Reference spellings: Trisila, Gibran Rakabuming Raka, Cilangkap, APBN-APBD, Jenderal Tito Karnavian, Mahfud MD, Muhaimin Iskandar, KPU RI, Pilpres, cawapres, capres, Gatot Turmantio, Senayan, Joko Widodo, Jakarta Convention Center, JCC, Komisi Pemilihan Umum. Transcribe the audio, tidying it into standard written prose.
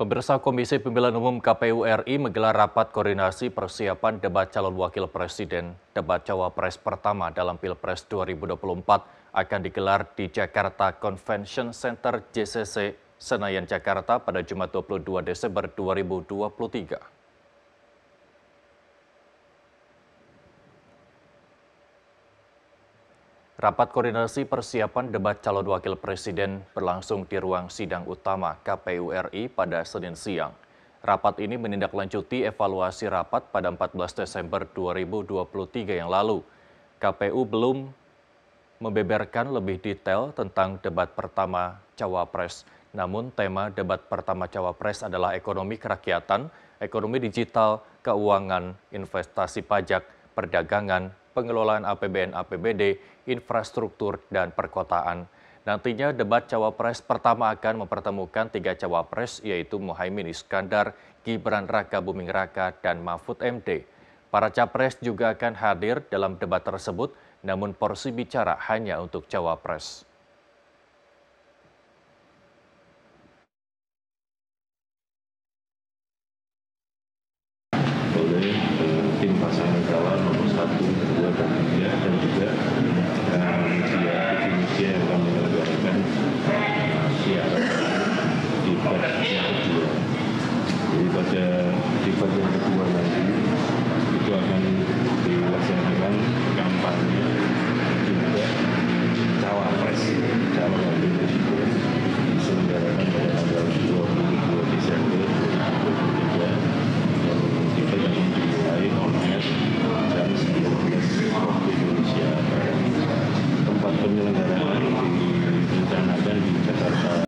Pemirsa, Komisi Pemilihan Umum KPU RI menggelar rapat koordinasi persiapan debat calon wakil presiden, debat cawapres pertama dalam Pilpres 2024 akan digelar di Jakarta Convention Center JCC, Senayan, Jakarta pada Jumat 22 Desember 2023. Rapat koordinasi persiapan debat calon wakil presiden berlangsung di ruang sidang utama KPU RI pada Senin siang. Rapat ini menindaklanjuti evaluasi rapat pada 14 Desember 2023 yang lalu. KPU belum membeberkan lebih detail tentang debat pertama cawapres. Namun tema debat pertama cawapres adalah ekonomi kerakyatan, ekonomi digital, keuangan, investasi pajak, perdagangan, pengelolaan APBN-APBD, infrastruktur, dan perkotaan. Nantinya debat cawapres pertama akan mempertemukan tiga cawapres, yaitu Muhaimin Iskandar, Gibran Rakabuming Raka, dan Mahfud MD. Para capres juga akan hadir dalam debat tersebut, namun porsi bicara hanya untuk cawapres.